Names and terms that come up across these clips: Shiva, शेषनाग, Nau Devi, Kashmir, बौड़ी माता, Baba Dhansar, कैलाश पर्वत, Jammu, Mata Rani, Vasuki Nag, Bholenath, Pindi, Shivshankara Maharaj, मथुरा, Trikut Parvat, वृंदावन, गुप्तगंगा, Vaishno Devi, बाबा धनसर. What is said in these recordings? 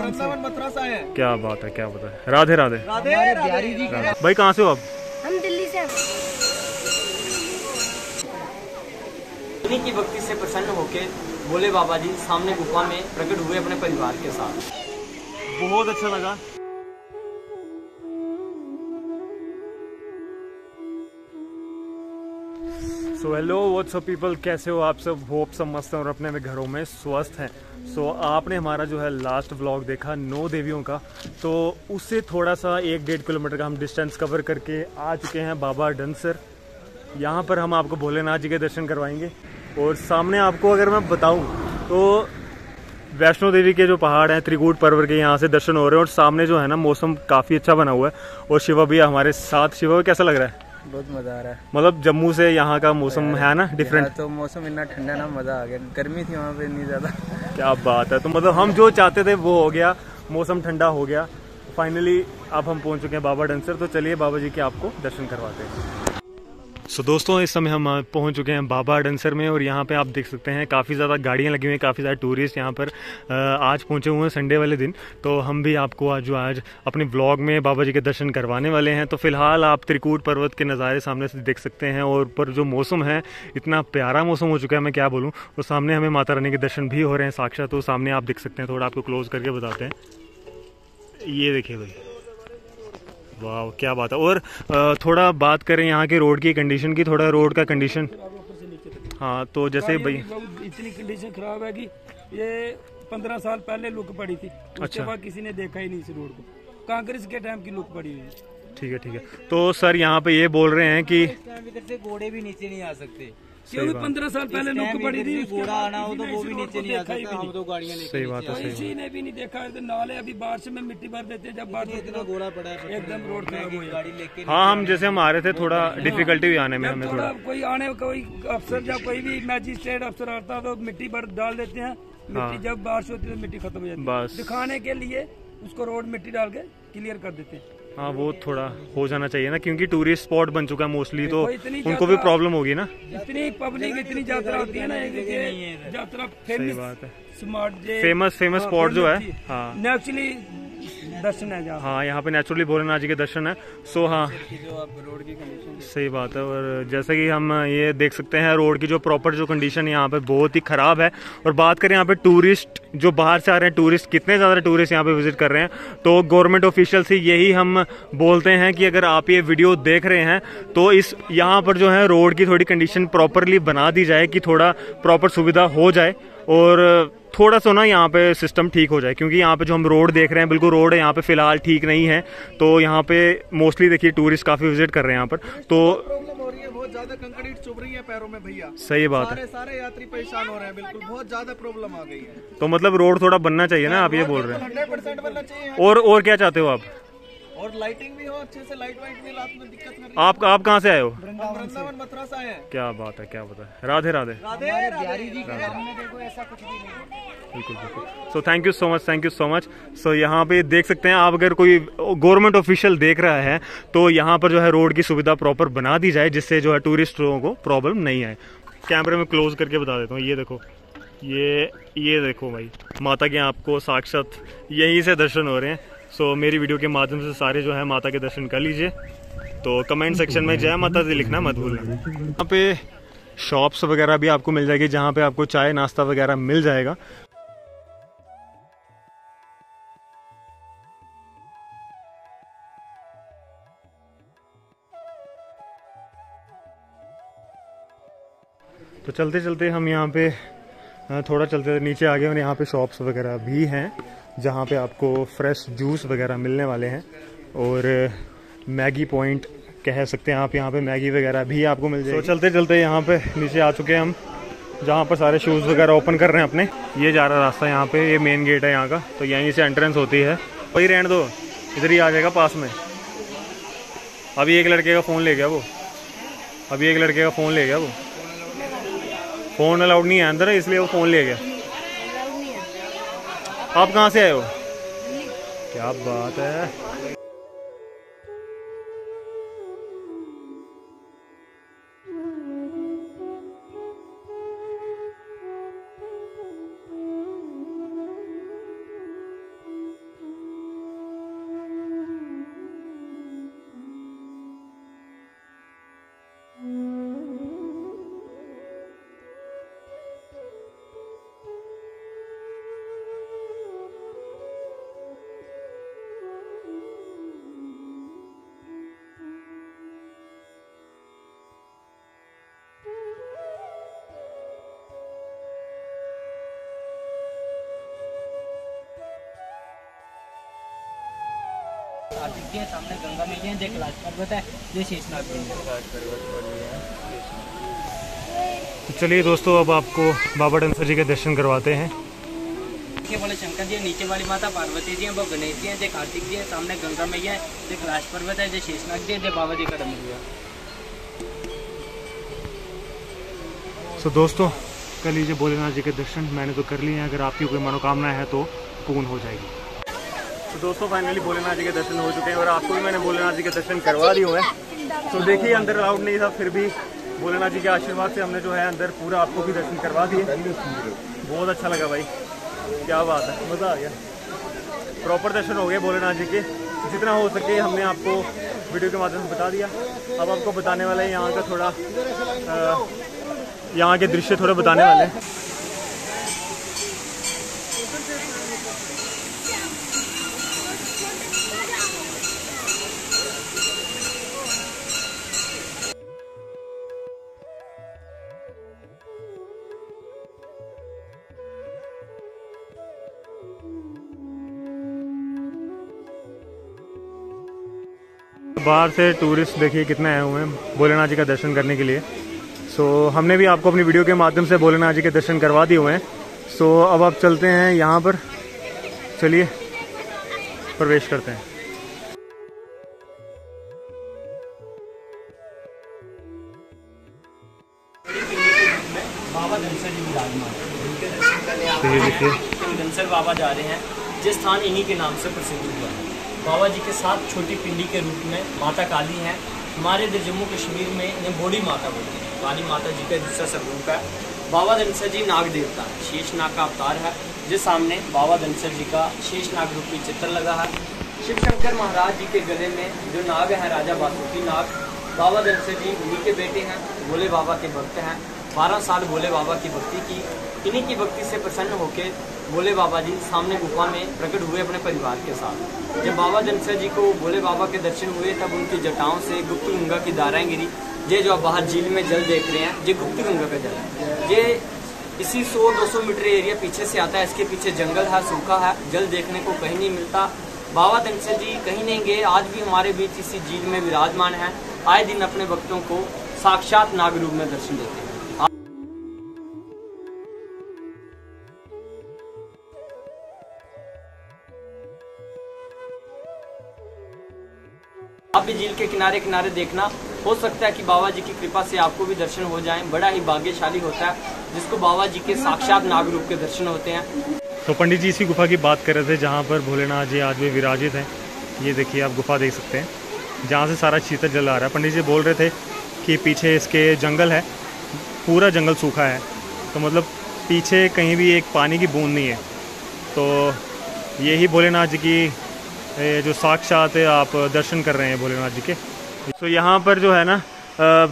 वृंदावन मथुरा से आए हैं। क्या बात है, क्या बात है। राधे राधे राधे राधे। भाई कहाँ से हो आप? हम दिल्ली से। उन्हीं की भक्ति से प्रसन्न होके भोले बाबा जी सामने गुफा में प्रकट हुए अपने परिवार के साथ। बहुत अच्छा लगा। So hello what's up people, कैसे हो आप सब? होप सब मस्त हैं और अपने घरों में स्वस्थ हैं। सो आपने हमारा जो है लास्ट व्लॉग देखा नौ देवियों का, तो उससे थोड़ा सा 1-1.5 किलोमीटर का हम डिस्टेंस कवर करके आ चुके हैं बाबा धनसर। यहाँ पर हम आपको भोलेनाथ जी के दर्शन करवाएंगे। और सामने आपको अगर मैं बताऊँ तो वैष्णो देवी के जो पहाड़ हैं त्रिकूट पर्वत के, यहाँ से दर्शन हो रहे हैं। और सामने जो है ना मौसम काफ़ी अच्छा बना हुआ है। और शिवा भी हमारे साथ। शिवा कैसा लग रहा है? बहुत मजा आ रहा है। मतलब जम्मू से यहाँ का मौसम है ना डिफरेंट, तो मौसम इतना ठंडा ना, मजा आ गया। गर्मी थी वहाँ पे इतनी ज्यादा। क्या बात है। तो मतलब हम जो चाहते थे वो हो गया, मौसम ठंडा हो गया। फाइनली अब हम पहुँच चुके हैं बाबा धनसर, तो चलिए बाबा जी के आपको दर्शन करवाते हैं। सो दोस्तों इस समय हम पहुंच चुके हैं बाबा धनसर में और यहाँ पे आप देख सकते हैं काफ़ी ज़्यादा गाड़ियाँ लगी हुई हैं, काफ़ी ज़्यादा टूरिस्ट यहाँ पर आज पहुँचे हुए हैं संडे वाले दिन। तो हम भी आपको आज अपने ब्लॉग में बाबा जी के दर्शन करवाने वाले हैं। तो फिलहाल आप त्रिकूट पर्वत के नज़ारे सामने से देख सकते हैं और पर जो मौसम है इतना प्यारा मौसम हो चुका है, मैं क्या बोलूँ। और सामने हमें माता रानी के दर्शन भी हो रहे हैं साक्षात। तो सामने आप देख सकते हैं, थोड़ा आपको क्लोज करके बताते हैं। ये देखिए भाई, वाह क्या बात है। और थोड़ा बात करें यहाँ के रोड की कंडीशन की, थोड़ा रोड का कंडीशन, हाँ तो जैसे भाई इतनी कंडीशन खराब है कि ये 15 साल पहले लुक पड़ी थी। अच्छा, किसी ने देखा ही नहीं इस रोड को, कांग्रेस के टाइम की लुक पड़ी हुई है। ठीक है ठीक है। तो सर यहाँ पे ये बोल रहे हैं कि घोड़े भी नीचे नहीं आ सकते, क्योंकि 15 साल पहले लुक पड़ी थी। घोड़ा आना हो तो वो भी नीचे नहीं आ सकता, हम तो गाड़ियां लेके। सही बात है, किसी ने भी नहीं देखा। नाले अभी बारिश में मिट्टी भर देते हैं, जब बारिश इतना घोड़ा पड़ा है एकदम रोड खराब हो गाड़ी लेके। हाँ हम जैसे हम आ रहे थे थोड़ा डिफिकल्टी भी आने में, हमें थोड़ा कोई आने कोई अफसर या कोई भी मैजिस्ट्रेट अफसर आता है तो मिट्टी भर डाल देते हैं। मिट्टी जब बारिश होती है तो मिट्टी खत्म हो जाती है, बस दिखाने के लिए उसको रोड मिट्टी डाल के क्लियर कर देते हैं। हाँ वो थोड़ा हो जाना चाहिए ना, क्योंकि टूरिस्ट स्पॉट बन चुका है मोस्टली, तो उनको भी प्रॉब्लम होगी ना। इतनी पब्लिक, इतनी यात्रा होती है ना, यात्रा फेमस स्पॉट जो है। हाँ नेचुरली दर्शन है, हाँ यहाँ पे नेचुरली भोलेनाथ जी के दर्शन है। सो हाँ सही बात है। और जैसे कि हम ये देख सकते हैं रोड की जो प्रॉपर जो कंडीशन है यहाँ पे बहुत ही खराब है। और बात करें यहाँ पे टूरिस्ट जो बाहर से आ रहे हैं, टूरिस्ट कितने ज़्यादा टूरिस्ट यहाँ पे विजिट कर रहे हैं। तो गवर्नमेंट ऑफिशियल से यही हम बोलते हैं कि अगर आप ये वीडियो देख रहे हैं तो इस यहाँ पर जो है रोड की थोड़ी कंडीशन प्रॉपरली बना दी जाए कि थोड़ा प्रॉपर सुविधा हो जाए और थोड़ा सा ना यहाँ पे सिस्टम ठीक हो जाए। क्योंकि यहाँ पे जो हम रोड देख रहे हैं बिल्कुल रोड है यहाँ पे फ़िलहाल ठीक नहीं है। तो यहाँ पे मोस्टली देखिए टूरिस्ट काफ़ी विजिट कर रहे हैं यहाँ पर, तो बहुत ज्यादा कंकड़ीट चुभ रही है पैरों में भैया। सही बात है, सारे यात्री परेशान हो रहे हैं, बिल्कुल बहुत ज्यादा प्रॉब्लम आ गई है। तो मतलब रोड थोड़ा बनना चाहिए ना, आप ये बोल रहे हैं 100% बनना चाहिए। और क्या चाहते हो आप? और लाइटिंग भी हो अच्छे से, लाइट वाइट भी रात में दिक्कत नहीं। आप कहाँ से आए हो? वृंदावन मथुरा से आए हैं। क्या बात है, क्या बात है। राधे राधे राधे राधे। बिल्कुल बिल्कुल। So thank you so much, thank you so much. So यहाँ पे देख सकते हैं आप, अगर कोई गवर्नमेंट ऑफिशियल देख रहा है तो यहाँ पर जो है रोड की सुविधा प्रॉपर बना दी जाए, जिससे जो है टूरिस्ट लोगों को प्रॉब्लम नहीं आए। कैमरे में क्लोज करके बता देता हूँ, ये देखो, ये देखो भाई, माता के आपको साक्षात यहीं से दर्शन हो रहे हैं। सो मेरी वीडियो के माध्यम से सारे जो है माता के दर्शन कर लीजिए। तो कमेंट सेक्शन में जय माता दी लिखना मत भूलना। यहाँ पे शॉप्स वगैरह भी आपको मिल जाएगी जहाँ पे आपको चाय नाश्ता वगैरह मिल जाएगा। तो चलते चलते हम यहाँ पे थोड़ा चलते नीचे आ गए और यहाँ पे शॉप्स वगैरह भी हैं जहाँ पे आपको फ्रेश जूस वगैरह मिलने वाले हैं। और मैगी पॉइंट कह सकते हैं आप, यहाँ पे मैगी वगैरह भी आपको मिल जाएगी। तो चलते चलते यहाँ पे नीचे आ चुके हैं हम, जहाँ पर सारे शूज़ वगैरह ओपन कर रहे हैं अपने। ये जा रहा रास्ता यहाँ पे, ये मेन गेट है यहाँ का, तो यहीं से एंट्रेंस होती है। वही रहने दो, इधर ही आ जाएगा पास में। अभी एक लड़के का फ़ोन ले गया वो, अभी एक लड़के का फ़ोन ले गया वो। फ़ोन अलाउड नहीं है अंदर, इसलिए वो फ़ोन ले गया। आप कहाँ से आए हो? क्या बात है। आदित्य है, सामने गंगा मैया है, जय कैलाश पर्वत है, जय शेषनाग है। चलिए दोस्तों, अब आपको बाबा धनसर जी के दर्शन करवाते हैं। के वाले शंकर जी, नीचे वाली माता पार्वती जी हैं, वो गणेश जी हैं, जय कार्तिक जी हैं, सामने गंगा मैया है, जय कैलाश पर्वत है, जय शेषनाग जी है, जय बाबा जी का दम हुआ। तो दोस्तों, कर लीजिए भोलेनाथ जी के दर्शन। मैंने तो कर लिए हैं, अगर आपकी कोई मनोकामना है तो पूर्ण हो जाएगी। तो दोस्तों, फाइनली भोलेनाथ जी के दर्शन हो चुके हैं और आपको भी मैंने भोलेनाथ जी के दर्शन करवा दिए हुए हैं। तो देखिए, अंदर अलाउड नहीं था, फिर भी भोलेनाथ जी के आशीर्वाद से हमने जो है अंदर पूरा आपको भी दर्शन करवा दिए। बहुत अच्छा लगा भाई, क्या बात है, मज़ा आ गया। प्रॉपर दर्शन हो गए भोलेनाथ जी के, जितना हो सके हमने आपको वीडियो के माध्यम से बता दिया। अब आपको बताने वाले हैं यहाँ का थोड़ा, यहाँ के दृश्य थोड़ा बताने वाले हैं। बाहर से टूरिस्ट देखिए कितने आए हुए हैं भोलेनाथ जी का दर्शन करने के लिए। सो हमने भी आपको अपनी वीडियो के माध्यम से भोलेनाथ जी के दर्शन करवा दिए हुए हैं। सो अब आप चलते हैं यहाँ पर, चलिए प्रवेश करते हैं। बाबा धनसर जी विराजमान, देखिए धनसर बाबा जा रहे हैं, जिस स्थान इन्हीं के नाम से प्रसिद्ध हुआ है। बाबा जी के साथ छोटी पिंडी के रूप में माता काली हैं। हमारे जम्मू कश्मीर में इन्हें बौड़ी माता बोलते हैं। काली माता जी का दूसरा स्वरूप है। बाबा धनसर जी नाग देवता है, शेषनाग का अवतार है, जिस सामने बाबा धनसर जी का शेषनाग रूपी चित्र लगा है। शिवशंकर महाराज जी के गले में जो नाग है, राजा वासुकी नाग, बाबा धनसर जी उन्हीं के बेटे हैं, भोले बाबा के भक्त हैं। 12 साल भोले बाबा की भक्ति की, इन्हीं की भक्ति से प्रसन्न होकर भोले बाबा जी सामने गुफा में प्रकट हुए अपने परिवार के साथ। जब बाबा धनसर जी को भोले बाबा के दर्शन हुए, तब उनकी जटाओं से गुप्तगंगा की धाराएं गिरी। ये जो आप बाहर झील में जल देख रहे हैं, ये गुप्तगंगा का जल है। ये इसी 100-200 मीटर एरिया पीछे से आता है। इसके पीछे जंगल है, सूखा है, जल देखने को कहीं नहीं मिलता। बाबा धनसर जी कहीं नहीं गए, आज भी हमारे बीच इसी झील में विराजमान है। आए दिन अपने भक्तों को साक्षात नाग रूप में दर्शन देते हैं। आप भी झील के किनारे किनारे देखना, हो सकता है कि बाबा जी की कृपा से आपको भी दर्शन हो जाएं। बड़ा ही भाग्यशाली होता है जिसको बाबा जी के साक्षात नाग रूप के दर्शन होते हैं। तो पंडित जी इसी गुफा की बात कर रहे थे जहां पर भोलेनाथ जी आज भी विराजित हैं। ये देखिए, आप गुफा देख सकते हैं जहां से सारा शीतल जल आ रहा है। पंडित जी बोल रहे थे कि पीछे इसके जंगल है, पूरा जंगल सूखा है, तो मतलब पीछे कहीं भी एक पानी की बूंद नहीं है। तो यही भोलेनाथ जी की जो साक्षात है, आप दर्शन कर रहे हैं भोलेनाथ जी के। तो यहाँ पर जो है ना,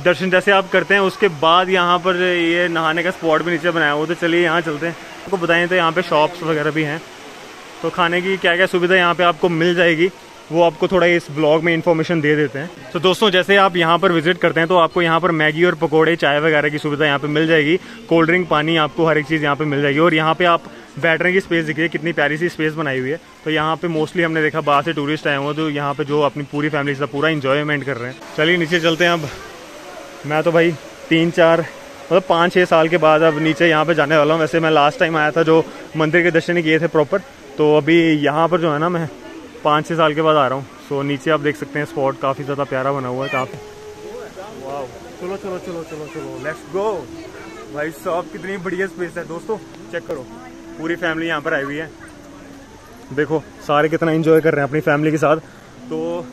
दर्शन जैसे आप करते हैं, उसके बाद यहाँ पर ये नहाने का स्पॉट भी नीचे बनाया हुआ। तो चलिए यहाँ चलते हैं। आपको बताएं तो यहाँ पे शॉप्स वगैरह भी हैं, तो खाने की क्या क्या सुविधा यहाँ पे आपको मिल जाएगी वो आपको थोड़ा इस ब्लॉग में इन्फॉर्मेशन दे देते हैं। तो दोस्तों, जैसे आप यहाँ पर विजिट करते हैं तो आपको यहाँ पर मैगी और पकौड़े, चाय वगैरह की सुविधा यहाँ पे मिल जाएगी। कोल्ड ड्रिंक, पानी, आपको हर एक चीज़ यहाँ पे मिल जाएगी। और यहाँ पे आप बैठने की स्पेस देखिए, कितनी प्यारी सी स्पेस बनाई हुई है। तो यहाँ पे मोस्टली हमने देखा बाहर से टूरिस्ट आए हुए, तो यहाँ पे जो अपनी पूरी फैमिली से पूरा इंजॉयमेंट कर रहे हैं। चलिए नीचे चलते हैं। अब मैं तो भाई 5-6 साल के बाद अब नीचे यहाँ पे जाने वाला हूँ। वैसे मैं लास्ट टाइम आया था जो मंदिर के दर्शन किए थे प्रॉपर, तो अभी यहाँ पर जो है ना, मैं 5-6 साल के बाद आ रहा हूँ। सो नीचे आप देख सकते हैं स्पॉट काफ़ी ज़्यादा प्यारा बना हुआ है। काफ़ी चलो चलो चलो चलो चलो, लेट्स गो भाई साहब, कितनी बढ़िया स्पेस है। दोस्तों चेक करो, पूरी फैमिली यहाँ पर आई हुई है। देखो सारे कितना एंजॉय कर रहे हैं अपनी फैमिली के साथ। तो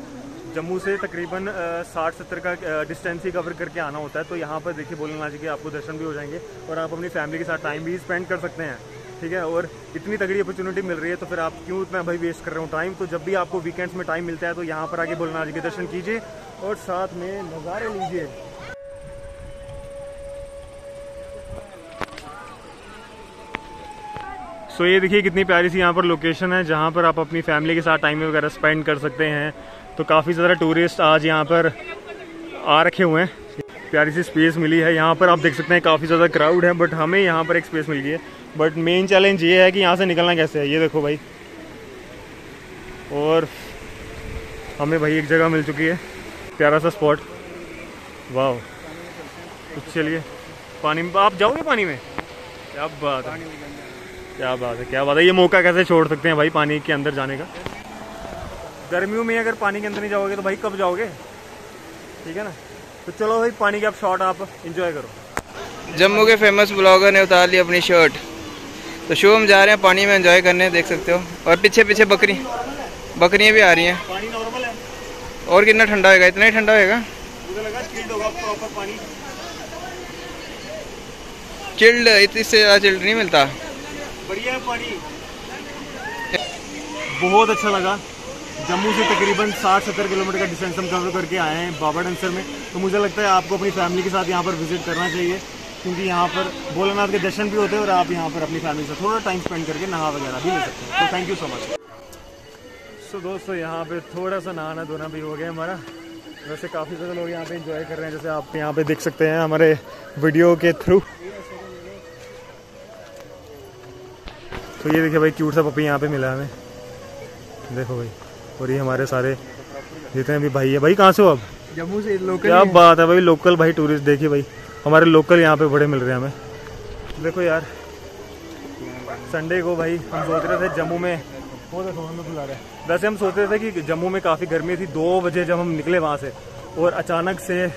जम्मू से तकरीबन 60-70 का डिस्टेंस ही कवर करके आना होता है। तो यहाँ पर देखिए भोलेनाथ जी के आपको दर्शन भी हो जाएंगे और आप अपनी फैमिली के साथ टाइम भी स्पेंड कर सकते हैं। ठीक है, और इतनी तगड़ी अपॉर्चुनिटी मिल रही है, तो फिर आप क्यों इतना भाई वेस्ट कर रहे हो टाइम। तो जब भी आपको वीकेंड्स में टाइम मिलता है तो यहाँ पर आके भोलेनाथ जी के दर्शन कीजिए और साथ में नज़ारे लीजिए। तो ये देखिए कितनी प्यारी सी यहाँ पर लोकेशन है जहाँ पर आप अपनी फैमिली के साथ टाइम वगैरह स्पेंड कर सकते हैं। तो काफ़ी ज़्यादा टूरिस्ट आज यहाँ पर आ रखे हुए हैं। प्यारी सी स्पेस मिली है, यहाँ पर आप देख सकते हैं काफ़ी ज़्यादा क्राउड है, बट हमें यहाँ पर एक स्पेस मिल गई है। बट मेन चैलेंज ये है कि यहाँ से निकलना कैसे है। ये देखो भाई, और हमें भाई एक जगह मिल चुकी है, प्यारा सा स्पॉट। वाह, कुछ चलिए पानी में, आप जाओगे पानी में? क्या बात है, क्या बात है, क्या बात है। ये मौका कैसे छोड़ सकते हैं भाई पानी के अंदर जाने का। गर्मियों में अगर पानी के अंदर नहीं जाओगे तो भाई कब जाओगे, ठीक है ना। तो चलो भाई पानी के आप शॉट आप इंजॉय करो। जम्मू के फेमस ब्लॉगर ने उतार ली अपनी शर्ट, तो शो हम जा रहे हैं पानी में एंजॉय करने, देख सकते हो। और पीछे पीछे बकरियाँ भी आ रही हैं। पानी नॉर्मल है और कितना ठंडा होगा, इतना ही ठंडा होगा। चिल्ड, इससे ज़्यादा चिल्ड नहीं मिलता, बढ़िया है पानी। बहुत अच्छा लगा। जम्मू से तकरीबन 60-70 किलोमीटर का डिस्टेंस हम कवर करके आए हैं बाबा धनसर में। तो मुझे लगता है आपको अपनी फैमिली के साथ यहाँ पर विजिट करना चाहिए, क्योंकि यहाँ पर भोलेनाथ के दर्शन भी होते हैं और आप यहाँ पर अपनी फैमिली के साथ थोड़ा टाइम स्पेंड करके नहा वगैरह भी ले सकते हैं। तो thank you so much. So दोस्तों, यहाँ पर थोड़ा सा नहाना धोना भी हो गया हमारा। वैसे काफ़ी ज़्यादा लोग यहाँ पर इंजॉय कर रहे हैं, जैसे आप यहाँ पर देख सकते हैं हमारे वीडियो के थ्रू। तो ये देखिए भाई, क्यूट सा पपी यहाँ पे मिला हमें, देखो भाई। और ये हमारे सारे जितने भी भाई है। भाई कहाँ से हो आप? जम्मू से लोकल। क्या बात है भाई, लोकल भाई टूरिस्ट। देखिए भाई हमारे लोकल यहाँ पे बड़े मिल रहे हैं हमें। देखो यार, संडे को भाई हम सोच रहे थे जम्मू में, वो देखो हमें बुला रहे हैं। वैसे हम सोच रहे थे कि जम्मू में काफ़ी गर्मी थी 2 बजे जब हम निकले वहाँ से, और अचानक से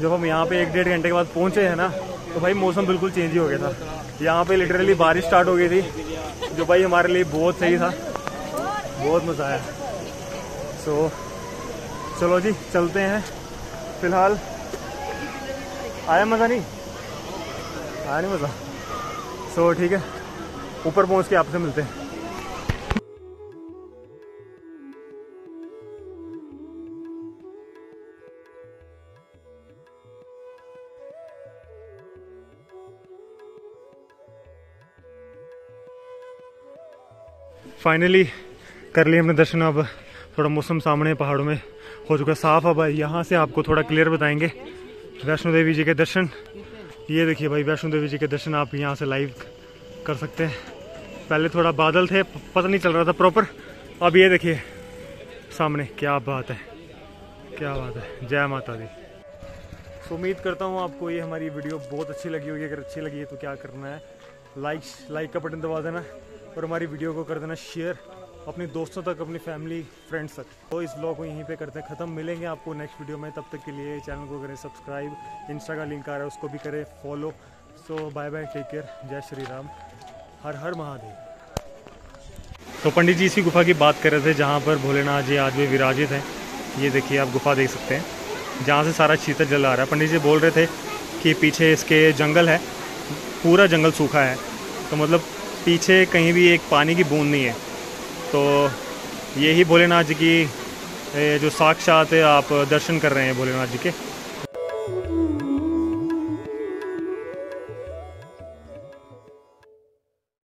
जब हम यहाँ पे 1-1.5 घंटे के बाद पहुँचे हैं ना, तो भाई मौसम बिल्कुल चेंज ही हो गया था। यहाँ पे लिटरली बारिश स्टार्ट हो गई थी, जो भाई हमारे लिए बहुत सही था, बहुत मज़ा आया। सो चलो जी चलते हैं। फिलहाल आया मज़ा? नहीं आया, नहीं मज़ा। सो ठीक है, ऊपर पहुँच के आपसे मिलते हैं। फाइनली कर लिए हमने दर्शन। अब थोड़ा मौसम सामने पहाड़ों में हो चुका साफ। अब यहाँ से आपको थोड़ा क्लियर बताएंगे वैष्णो देवी जी के दर्शन। ये देखिए भाई, वैष्णो देवी जी के दर्शन आप यहाँ से लाइव कर सकते हैं। पहले थोड़ा बादल थे, पता नहीं चल रहा था प्रॉपर। अब ये देखिए सामने, क्या बात है, क्या बात है। जय माता दी। तो उम्मीद करता हूँ आपको ये हमारी वीडियो बहुत अच्छी लगी होगी। अगर अच्छी लगी है तो क्या करना है, लाइक का बटन दबा देना और हमारी वीडियो को कर देना शेयर अपने दोस्तों तक, अपनी फैमिली फ्रेंड्स तक। तो इस ब्लॉग को यहीं पे करते हैं ख़त्म। मिलेंगे आपको नेक्स्ट वीडियो में, तब तक के लिए चैनल को करें सब्सक्राइब, इंस्टा का लिंक आ रहा है उसको भी करें follow. So bye bye, take care, जय श्री राम, हर हर महादेव। तो पंडित जी इसी गुफा की बात कर रहे थे जहाँ पर भोलेनाथ जी आज भी विराजित हैं। ये देखिए आप गुफा देख सकते हैं, जहाँ से सारा शीतल जल आ रहा है। पंडित जी बोल रहे थे कि पीछे इसके जंगल है, पूरा जंगल सूखा है, तो मतलब पीछे कहीं भी एक पानी की बूंद नहीं है। तो यही भोलेनाथ जी की जो साक्षात आप दर्शन कर रहे हैं भोलेनाथ जी के।